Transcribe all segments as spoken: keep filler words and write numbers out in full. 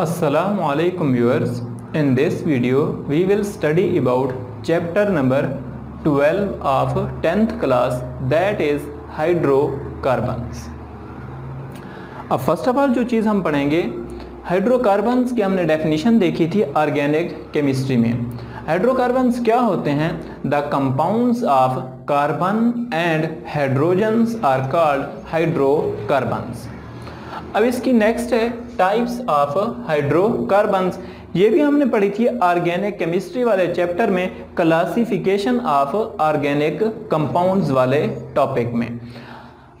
Assalamu alaikum viewers. In this video we will study about chapter number twelve of tenth class, that is hydrocarbons. अब first of all जो चीज़ हम पढ़ेंगे, hydrocarbons की हमने definition देखी थी ऑर्गेनिक केमिस्ट्री में। हाइड्रोकार्बन्स क्या होते हैं? The compounds of carbon and hydrogens are called hydrocarbons. अब इसकी नेक्स्ट है टाइप्स ऑफ हाइड्रोकार्बन्स। ये भी हमने पढ़ी थी ऑर्गेनिक केमिस्ट्री वाले चैप्टर में, क्लासिफिकेशन ऑफ ऑर्गेनिक कंपाउंड्स वाले टॉपिक में।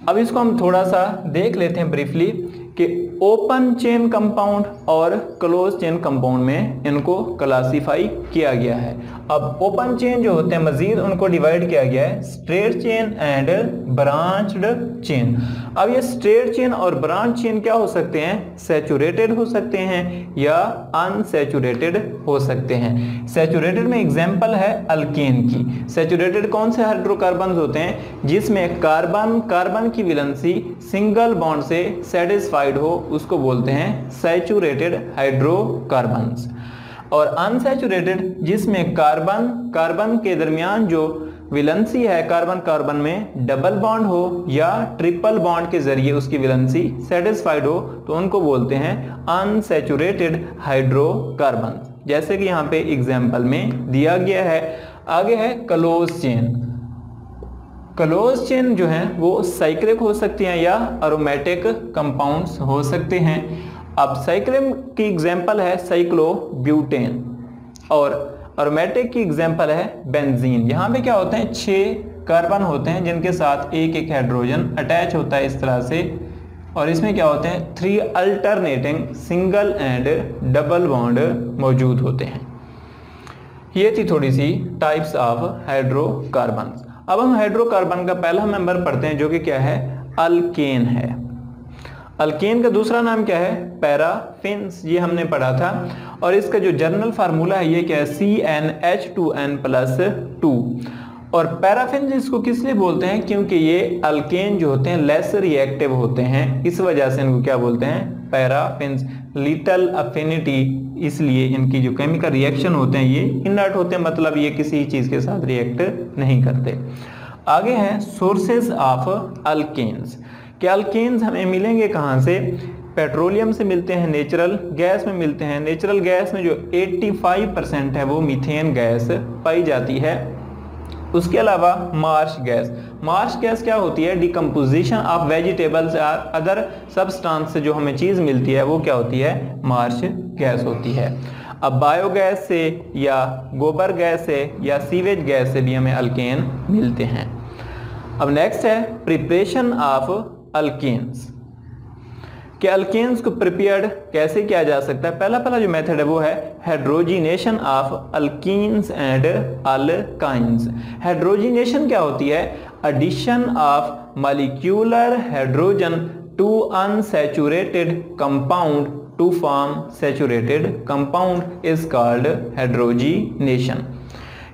अब इसको हम थोड़ा सा देख लेते हैं ब्रीफली कि ओपन चेन कंपाउंड और क्लोज चेन कंपाउंड में इनको क्लासिफाई किया गया है। अब ओपन चेन जो होते हैं मजीद उनको डिवाइड किया गया है straight chain and branched chain. अब ये स्ट्रेट चेन और ब्रांच चेन क्या हो सकते हैं? सैचुरेटेड हो सकते हैं या अनसैचुरेटेड हो सकते हैं। सैचुरेटेड में एग्जाम्पल है अल्केन की। सैचुरेटेड कौन से हाइड्रोकार्बन होते हैं? जिसमें कार्बन कार्बन की वैलेंसी सिंगल बॉन्ड से सेटिस्फाइड हो, उसको बोलते हैं सैचुरेटेड हाइड्रोकार्बन्स। और अनसैचुरेटेड जिसमें कार्बन कार्बन के दरमियान जो वैलेंसी है कार्बन कार्बन में डबल बॉन्ड हो या ट्रिपल बॉन्ड के जरिए उसकी वैलेंसी सेटिस्फाइड हो, तो उनको बोलते हैं अनसैचुरेटेड हाइड्रोकार्बन, जैसे कि यहाँ पे एग्जाम्पल में दिया गया है। आगे है क्लोज चेन। क्लोज चेन जो है वो साइक्लिक हो सकती हैं या अरोमेटिक कंपाउंड्स हो सकते हैं। अब साइक्लिक की एग्जांपल है साइक्लोब्यूटेन और अरोमेटिक की एग्जांपल है बेंजीन। यहाँ पे क्या होते हैं? छः कार्बन होते हैं जिनके साथ एक एक हाइड्रोजन अटैच होता है इस तरह से, और इसमें क्या होते हैं? Three alternating single and double bond मौजूद होते हैं। ये थी थोड़ी सी टाइप्स ऑफ हाइड्रोकार्बन। अब हम हाइड्रोकार्बन का पहला मेंबर पढ़ते हैं जो कि क्या है? अल्केन है। अल्केन का दूसरा नाम क्या है? पैराफिन्स। ये हमने पढ़ा था। और इसका जो जनरल फार्मूला है ये क्या है? C N H two N plus two. और पैराफिन इसको किस लिए बोलते हैं? क्योंकि ये अल्केन जो होते हैं लेस रिएक्टिव होते हैं, इस वजह से इनको क्या बोलते हैं? पैराफिन्स। लिटल अफिनिटी, इसलिए इनकी जो केमिकल रिएक्शन होते हैं ये इनर्ट होते हैं, मतलब ये किसी चीज़ के साथ रिएक्ट नहीं करते। आगे हैं सोर्सेज ऑफ अल्केन्स। क्या अल्केन्स हमें मिलेंगे कहाँ से? पेट्रोलियम से मिलते हैं, नेचुरल गैस में मिलते हैं। नेचुरल गैस में जो पचासी परसेंट है वो मीथेन गैस पाई जाती है। उसके अलावा मार्श गैस। मार्श गैस क्या होती है? डिकम्पोजिशन ऑफ वेजिटेबल्स या अदर सब्सटेंस से जो हमें चीज़ मिलती है वो क्या होती है? मार्श गैस होती है। अब बायोगैस से या गोबर गैस से या सीवेज गैस से भी हमें अल्केन मिलते हैं। अब नेक्स्ट है प्रिपरेशन ऑफ अल्केन्स। कि अल्केन्स को प्रिपेयर्ड कैसे किया जा सकता है? पहला पहला जो मेथड है वो है hydrogenation of alkenes and alkynes. Hydrogenation क्या होती है? Addition of molecular hydrogen to unsaturated compound to form saturated compound is called hydrogenation.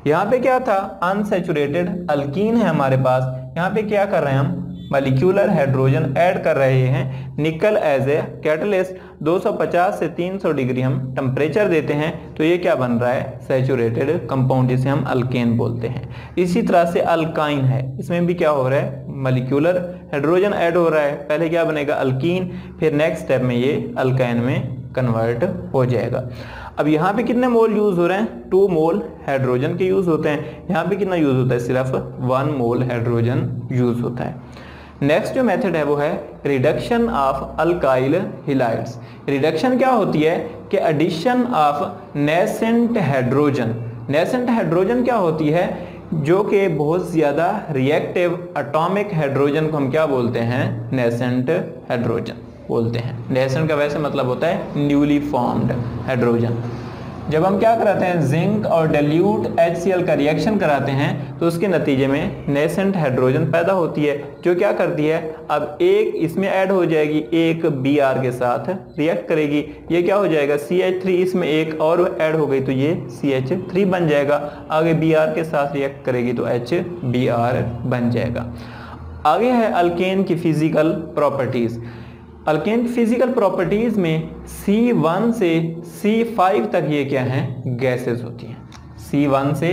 यहाँ पे क्या था? अनसैचुरेटेड अल्कीन है हमारे पास, यहाँ पे क्या कर रहे हैं हम? मॉलिक्यूलर हाइड्रोजन ऐड कर रहे हैं। निकल एज ए कैटलिस्ट दो सौ पचास से तीन सौ डिग्री हम टेम्परेचर देते हैं, तो ये क्या बन रहा है? सैचुरेटेड कंपाउंड, जिसे हम अल्केन बोलते हैं। इसी तरह से अल्काइन है, इसमें भी क्या हो रहा है? मॉलिक्यूलर हाइड्रोजन ऐड हो रहा है। पहले क्या बनेगा? अल्कीन, फिर नेक्स्ट स्टेप में ये अल्काइन में कन्वर्ट हो जाएगा। अब यहाँ पे कितने मोल यूज हो रहे हैं? टू मोल हाइड्रोजन के यूज होते हैं। यहाँ पे कितना यूज होता है? सिर्फ वन मोल हाइड्रोजन यूज होता है। नेक्स्ट जो मेथड है वो है reduction of alkyl halides. Reduction क्या होती है? कि addition of nascent hydrogen. Nascent hydrogen क्या होती है? जो कि बहुत ज़्यादा रिएक्टिव एटॉमिक हाइड्रोजन को हम क्या बोलते हैं? नेसेंट हाइड्रोजन बोलते हैं। नेसेंट का वैसे मतलब होता है न्यूली फॉर्म्ड हाइड्रोजन। जब हम क्या कराते हैं? जिंक और डाइल्यूट एच सी एल का रिएक्शन कराते हैं, तो उसके नतीजे में नेसेंट हाइड्रोजन पैदा होती है, जो क्या करती है? अब एक इसमें ऐड हो जाएगी, एक बी आर के साथ रिएक्ट करेगी। ये क्या हो जाएगा? सी एच थ्री, इसमें एक और ऐड हो गई तो ये सी एच थ्री बन जाएगा। आगे बी आर के साथ रिएक्ट करेगी तो एच बी आर बन जाएगा। आगे है अल्केन की फिजिकल प्रॉपर्टीज़। अल्केन की फिजिकल प्रॉपर्टीज़ में सी वन से सी फाइव तक ये क्या हैं, गैसेस होती हैं। सी वन से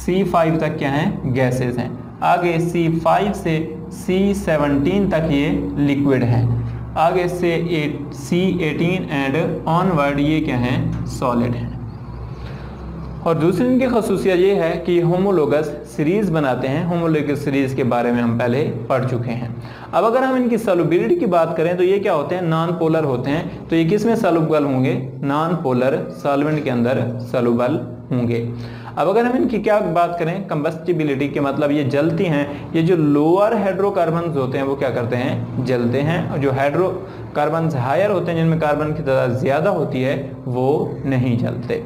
सी फाइव तक क्या हैं, गैसेस हैं। आगे सी फाइव से सी सेवनटीन तक ये लिक्विड हैं। आगे से eight C eighteen and onward ये क्या हैं, सॉलिड हैं। और दूसरी इनकी खसूसियत ये है कि होमोलोगस सीरीज़ बनाते हैं। होमोलोगस सीरीज़ के बारे में हम पहले पढ़ चुके हैं। अब अगर हम इनकी सॉल्युबिलिटी की बात करें तो ये क्या होते हैं, नॉन पोलर होते हैं। तो ये किस में सॉल्युबल होंगे, नॉन पोलर सॉल्वेंट के अंदर सॉल्युबल होंगे। अब अगर हम इनकी क्या बात करें, कंबस्टिबिलिटी के मतलब ये जलती हैं। ये जो लोअर हाइड्रोकार्बन होते हैं वो क्या करते हैं, जलते हैं। और जो हाइड्रोकार्बन हायर होते हैं, जिनमें कार्बन की तादाद ज़्यादा होती है, वो नहीं जलते।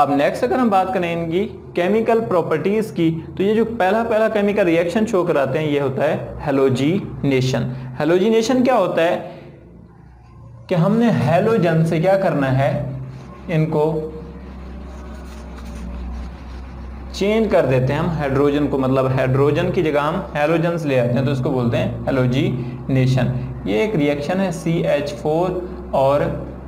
अब नेक्स्ट अगर हम बात करें इनकी केमिकल प्रॉपर्टीज़ की, तो ये जो पहला पहला केमिकल रिएक्शन शो कराते हैं ये होता है हेलोजीनेशन। हेलोजीनेशन क्या होता है कि हमने हेलोजन से क्या करना है, इनको चेंज कर देते हैं हम हाइड्रोजन को, मतलब हाइड्रोजन की जगह हम हेलोजन्स ले आते हैं, तो इसको बोलते हैं हेलोजीनेशन। ये एक रिएक्शन है सी एच फोर और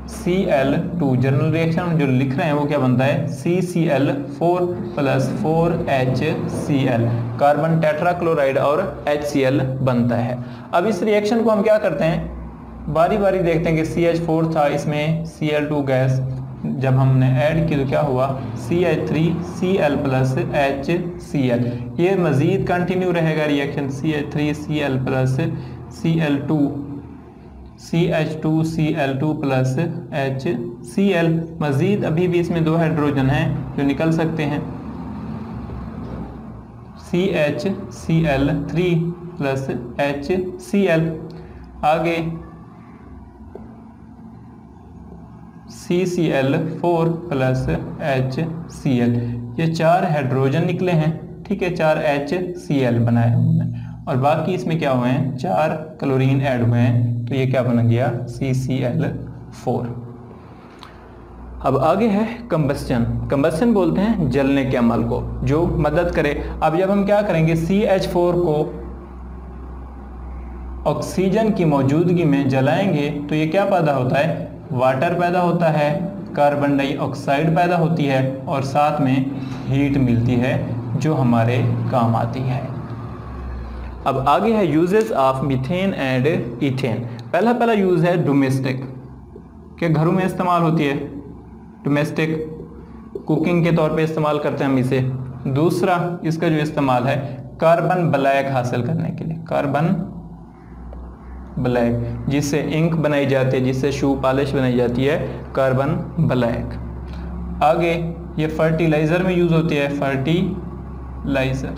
C L two. General reaction हम जो लिख रहे हैं वो क्या बनता है, C C L four plus four H C L, carbon tetrachloride और एच सी एल बनता है। अब इस रिएक्शन को हम क्या करते हैं, बारी बारी देखते हैं कि सी एच फोर था, इसमें सी एल टू गैस जब हमने ऐड की तो क्या हुआ, C H three C L plus H C L. ये मज़ीद कंटिन्यू रहेगा reaction, C H three C L plus C L two, C H two C L two plus H C L. मज़ीद अभी भी इसमें दो हाइड्रोजन हैं जो निकल सकते हैं, C H C L three plus H C L. आगे C C L four plus H C L. ये चार हाइड्रोजन निकले हैं, ठीक है, चार एच सी एल बनाए हमने, और बाकी इसमें क्या हुए हैं, चार क्लोरीन ऐड हुए हैं, तो ये क्या बन गया, सी सी एल फोर। अब आगे है कंबस्टन। कंबस्टन बोलते हैं जलने के अमल को, जो मदद करे। अब जब हम क्या करेंगे, सी एच फोर को ऑक्सीजन की मौजूदगी में जलाएंगे तो ये क्या पैदा होता है, वाटर पैदा होता है, कार्बन डाइऑक्साइड पैदा होती है, और साथ में हीट मिलती है जो हमारे काम आती है। अब आगे है uses of methane and ethane. पहला पहला यूज़ है डोमेस्टिक, के घरों में इस्तेमाल होती है, डोमेस्टिक कुकिंग के तौर पे इस्तेमाल करते हैं हम इसे। दूसरा इसका जो इस्तेमाल है कार्बन ब्लैक हासिल करने के लिए, कार्बन ब्लैक जिससे इंक बनाई जाती है, जिससे शू पॉलिश बनाई जाती है, कार्बन ब्लैक। आगे ये फर्टिलाइज़र में यूज़ होती है, फर्टिलाइज़र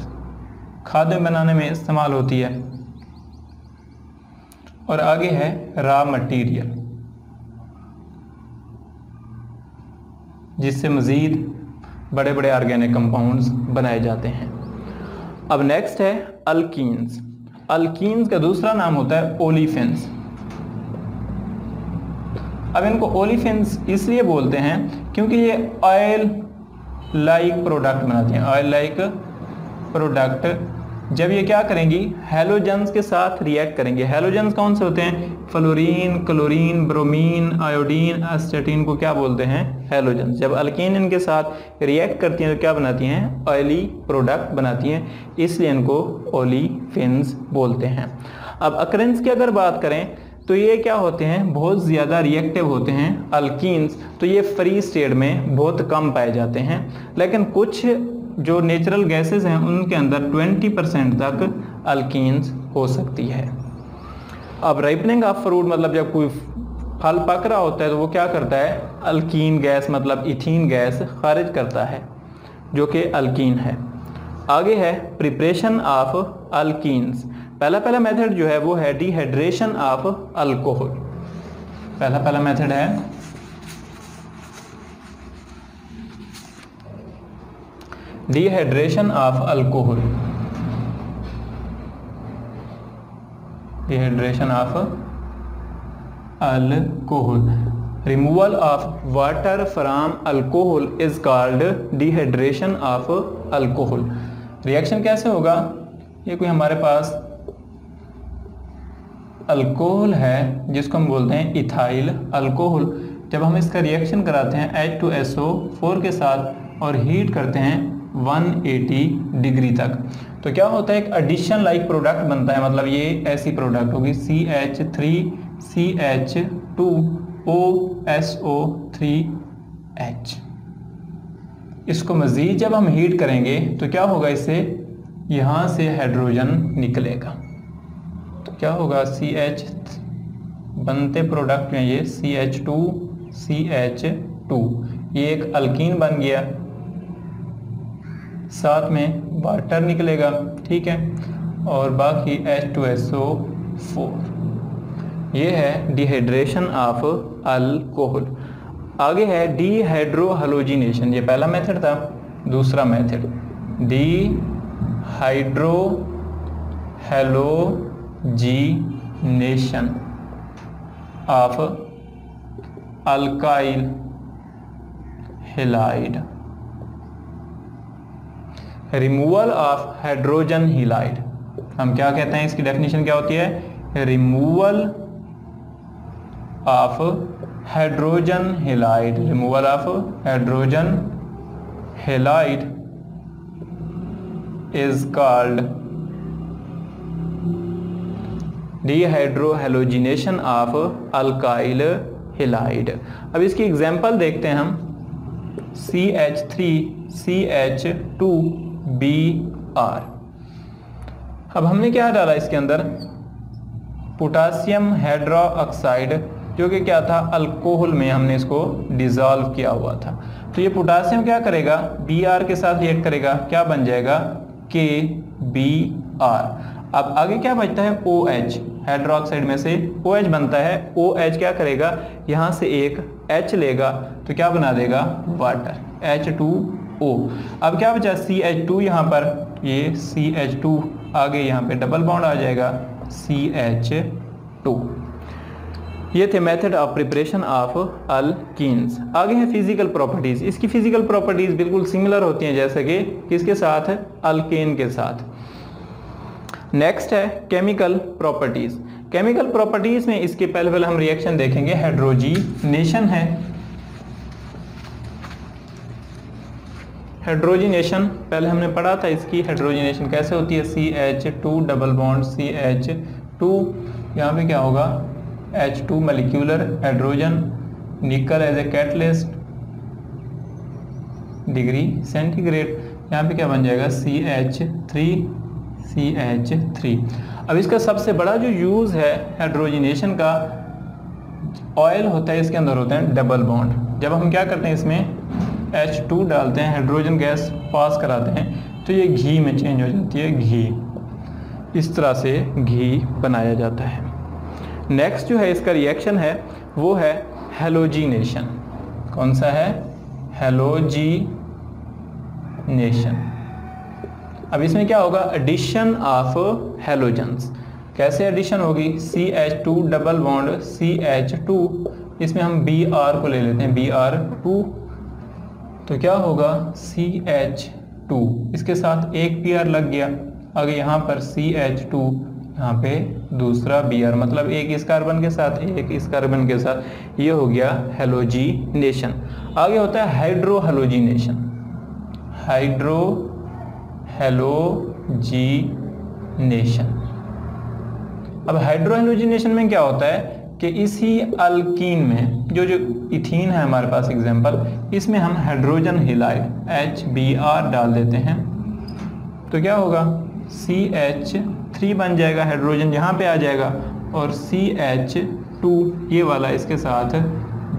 खादें बनाने में इस्तेमाल होती है। और आगे है रॉ मटेरियल, जिससे मज़ीद बड़े बड़े ऑर्गेनिक कंपाउंड्स बनाए जाते हैं। अब नेक्स्ट है अल्कीन्स। अल्कीन्स का दूसरा नाम होता है ओलिफेंस। अब इनको ओलिफेंस इसलिए बोलते हैं क्योंकि ये ऑयल लाइक प्रोडक्ट बनाते हैं। ऑयल लाइक प्रोडक्ट जब ये क्या करेंगी, हेलोजन्स के साथ रिएक्ट करेंगे। हेलोजन्स कौन से होते हैं, fluorine, chlorine, bromine, iodine, acetate को क्या बोलते हैं, हेलोजन्स। जब अल्केन इनके साथ रिएक्ट करती हैं तो क्या बनाती हैं, ऑयली प्रोडक्ट बनाती हैं, इसलिए इनको ओलिफिन्स बोलते हैं। अब अकरेंस की अगर बात करें तो ये क्या होते हैं, बहुत ज़्यादा रिएक्टिव होते हैं अल्कीन्स, तो ये फ्री स्टेट में बहुत कम पाए जाते हैं, लेकिन कुछ जो नेचुरल गैसेस हैं उनके अंदर बीस परसेंट तक अल्कीन्स हो सकती है। अब राइपनिंग ऑफ फ्रूट, मतलब जब कोई फल पक रहा होता है तो वो क्या करता है, अल्कीन गैस मतलब इथीन गैस खारिज करता है, जो कि अल्कीन है। आगे है प्रिपरेशन ऑफ अल्कीन्स। पहला पहला मेथड जो है वो है डिहाइड्रेशन ऑफ अल्कोहल। पहला पहला मेथड है dehydration of alcohol, dehydration of alcohol. Removal of water from alcohol is called dehydration of alcohol. Reaction कैसे होगा, ये कोई हमारे पास अल्कोहल है जिसको हम बोलते हैं इथाइल अल्कोहल, जब हम इसका रिएक्शन कराते हैं H two S O four के साथ और हीट करते हैं एक सौ अस्सी डिग्री तक, तो क्या होता है एक एडिशन लाइक प्रोडक्ट बनता है। मतलब ये ऐसी प्रोडक्ट होगी C H three C H two O S O three H. इसको मज़ीद जब हम हीट करेंगे तो क्या होगा, इससे यहाँ से हाइड्रोजन निकलेगा, तो क्या होगा सी एच बनते प्रोडक्ट में ये C H two C H two, ये एक अल्कीन बन गया, साथ में वाटर निकलेगा, ठीक है, और बाकी H two S O four. ये है डिहाइड्रेशन ऑफ अल्कोहल। आगे है डिहाइड्रोहलोजिनेशन, ये पहला मेथड था। दूसरा method dehydrohalogenation of alkyl halide, removal of hydrogen halide. हम क्या कहते हैं, इसकी डेफिनेशन क्या होती है, removal of hydrogen halide, removal of hydrogen halide is called dehydrohalogenation of alkyl halide. अब इसकी एग्जाम्पल देखते हैं हम, C H three C H two B R. अब हमने क्या डाला इसके अंदर, पोटासियम हाइड्रोक्साइड, जो कि क्या था अल्कोहल में हमने इसको डिसॉल्व किया हुआ था। तो ये पोटासियम क्या करेगा, बी आर के साथ रिएक्ट करेगा, क्या बन जाएगा के बी आर। अब आगे क्या बचता है, ओ एच, हाइड्रोक्साइड में से ओ एच बनता है। ओ एच क्या करेगा, यहाँ से एक एच लेगा तो क्या बना देगा वाटर, एच टू ओ। अब क्या बचा सी एच टू, यहाँ पर ये सी एच टू, आगे यहाँ पे डबल बॉन्ड आ जाएगा सी एच टू। ये थे method of preparation of alkenes. आगे है फिजिकल प्रॉपर्टीज़। इसकी फिजिकल प्रॉपर्टीज़ बिल्कुल सिमिलर होती हैं जैसे कि किसके साथ, अल्केन के साथ। नेक्स्ट है केमिकल प्रॉपर्टीज़। केमिकल प्रॉपर्टीज़ में इसके पहले पहले हम रिएक्शन देखेंगे। हाइड्रोजिनेशन है, हाइड्रोजिनेशन पहले हमने पढ़ा था, इसकी हाइड्रोजिनेशन कैसे होती है, C H two double bond C H two, यहाँ पर क्या होगा H two molecular hydrogen, nickel as a catalyst, degree centigrade, यहाँ पे क्या बन जाएगा C H three C H three. अब इसका सबसे बड़ा जो यूज़ है हाइड्रोजिनेशन का, ऑयल होता है, इसके अंदर होते हैं डबल बॉन्ड। जब हम क्या करते हैं इसमें एच टू डालते हैं, हाइड्रोजन गैस पास कराते हैं, तो ये घी में चेंज हो जाती है, घी, इस तरह से घी बनाया जाता है। नेक्स्ट जो है इसका रिएक्शन है वो है हैलोजिनेशन। कौन सा है, हैलोजिनेशन। अब इसमें क्या होगा, एडिशन ऑफ हैलोजन्स। कैसे एडिशन होगी, C H two double bond C H two, इसमें हम बी आर को ले लेते हैं, बी आर टू, तो क्या होगा सी एच टू, इसके साथ एक Br लग गया, आगे यहाँ पर सी एच टू, यहाँ पे दूसरा Br, मतलब एक इस कार्बन के साथ एक इस कार्बन के साथ, ये हो गया हैलोजिनेशन। आगे होता है हाइड्रोहलोजिनेशन, हाइड्रोहलोजिनेशन। अब हाइड्रोहलोजिनेशन में क्या होता है कि इसी अल्कीन में जो जो इथीन है हमारे पास एग्जाम्पल, इसमें हम hydrogen halide H B R डाल देते हैं, तो क्या होगा सी एच थ्री बन जाएगा, हाइड्रोजन यहाँ पे आ जाएगा, और सी एच टू ये वाला इसके साथ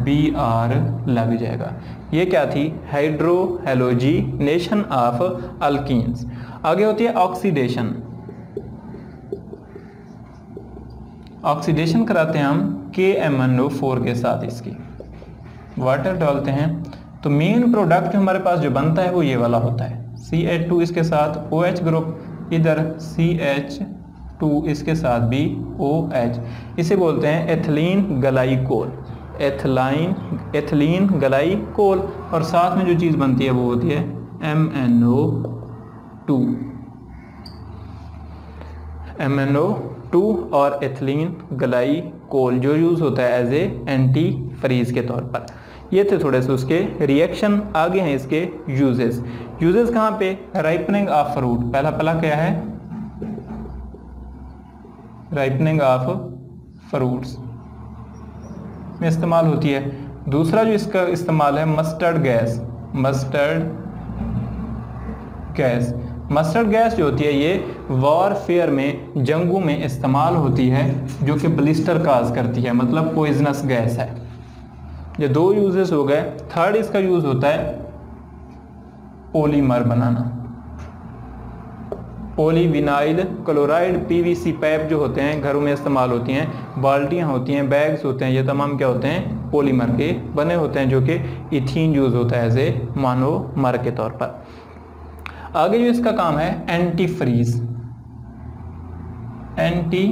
बी आर लग जाएगा। ये क्या थी, हाइड्रोहलोजिनेशन ऑफ अल्कीन्स। आगे होती है ऑक्सीडेशन। ऑक्सीडेशन कराते हैं हम के एम एन ओ फोर के साथ, इसकी वाटर डालते हैं, तो मेन प्रोडक्ट हमारे पास जो बनता है वो ये वाला होता है, सी एच टू इसके साथ OH ग्रुप, इधर सी एच टू इसके साथ भी OH, इसे बोलते हैं ethylene glycol, ethylene ethylene glycol, और साथ में जो चीज़ बनती है वो होती है M N O two. M N O two और एथिलीन ग्लाइकोल जो यूज़ होता है एज ए एंटी फ्रीज के तौर पर। ये थे थोड़े से उसके रिएक्शन। आगे हैं इसके यूजेस। यूजेस कहाँ पे? Ripening of fruit. पहला पहला क्या है? राइपनिंग ऑफ फ्रूट्स में इस्तेमाल होती है। दूसरा जो इसका इस्तेमाल है mustard gas. Mustard gas mustard gas जो होती है ये वॉरफेयर में, जंगों में इस्तेमाल होती है, जो कि ब्लिस्टर काज करती है, मतलब पॉइजनस गैस है। ये दो यूजेस हो गए। थर्ड इसका यूज होता है पॉलीमर बनाना। Polyvinyl chloride P V C pipe जो होते हैं घरों में इस्तेमाल होती हैं, बाल्टियाँ होती हैं, बैग्स होते हैं, ये तमाम क्या होते हैं? पॉलीमर के बने होते हैं, जो कि इथीन यूज़ होता है एज ए मोनोमर के तौर पर। आगे जो इसका काम है एंटी फ्रीज। एंटी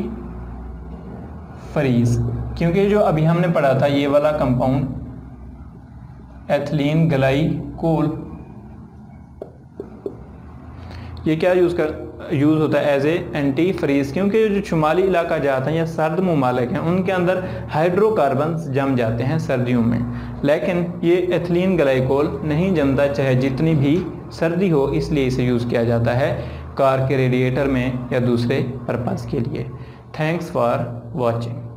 फ्रीज क्योंकि जो अभी हमने पढ़ा था ये वाला कंपाउंड एथिलीन ग्लाइकोल, ये क्या यूज़ कर यूज़ होता है एज ए एंटी फ्रीज, क्योंकि जो शुमाली इलाका जाता है या सर्द ममालिक हैं उनके अंदर हाइड्रोकार्बन्स जम जाते हैं सर्दियों में, लेकिन ये एथिलीन ग्लाइकोल नहीं जमता चाहे जितनी भी सर्दी हो, इसलिए इसे यूज़ किया जाता है कार के रेडिएटर में या दूसरे पर्पज़ के लिए। Thanks for watching.